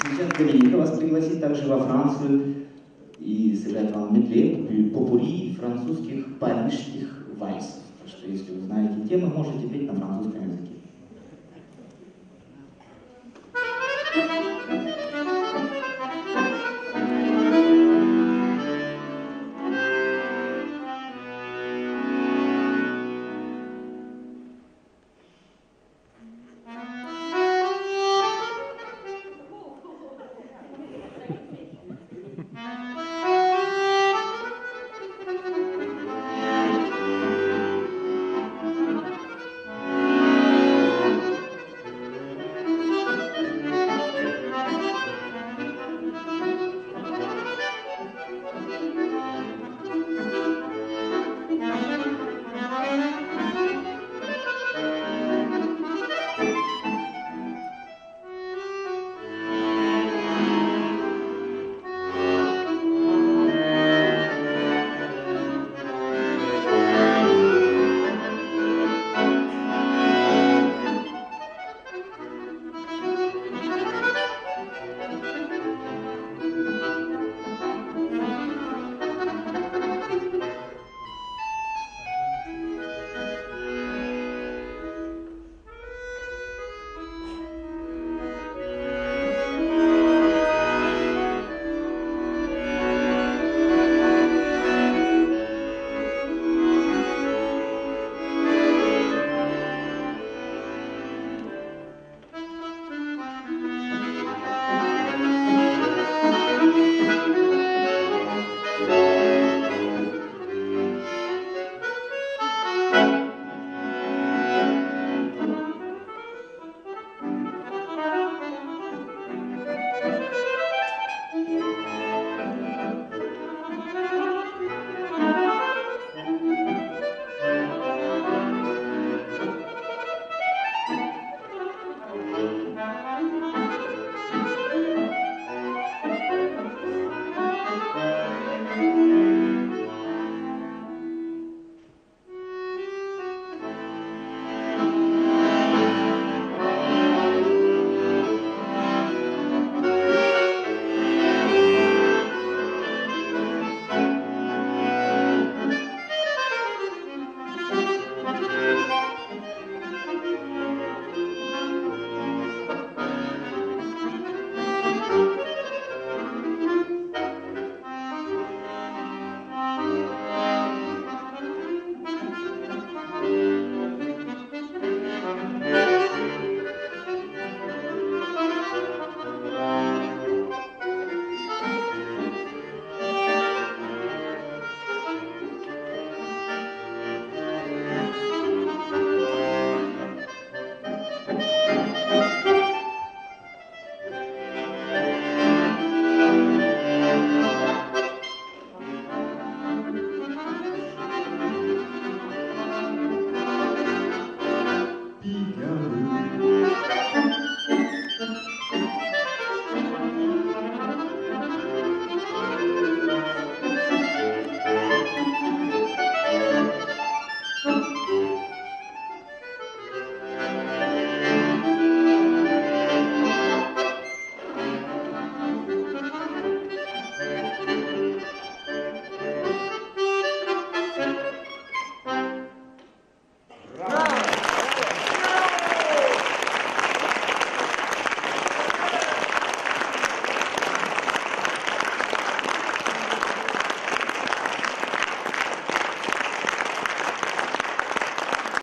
Сейчас Доминика вас пригласит также во Францию и сыграть вам медле, попури французских парижских вальсов. Так что если вы знаете темы, можете петь на французском языке.